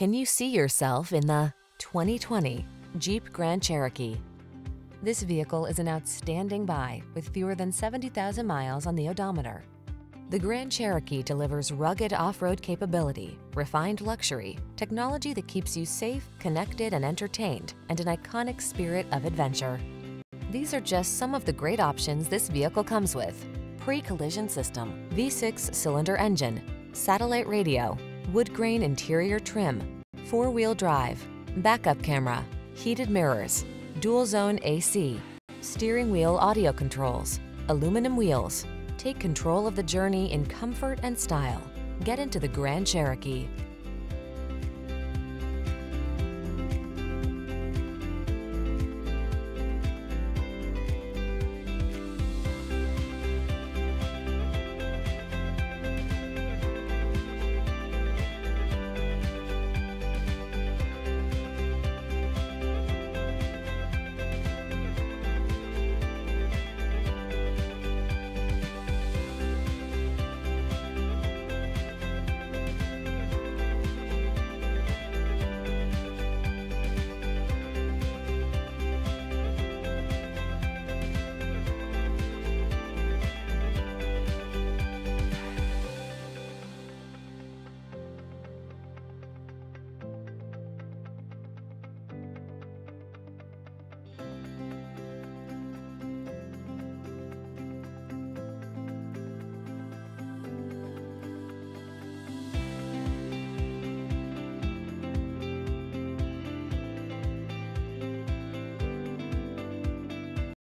Can you see yourself in the 2020 Jeep Grand Cherokee? This vehicle is an outstanding buy with fewer than 70,000 miles on the odometer. The Grand Cherokee delivers rugged off-road capability, refined luxury, technology that keeps you safe, connected, and entertained, and an iconic spirit of adventure. These are just some of the great options this vehicle comes with: pre-collision system, V6 cylinder engine, satellite radio, wood grain interior trim, four-wheel drive, backup camera, heated mirrors, dual zone AC, steering wheel audio controls, aluminum wheels. Take control of the journey in comfort and style. Get into the Grand Cherokee.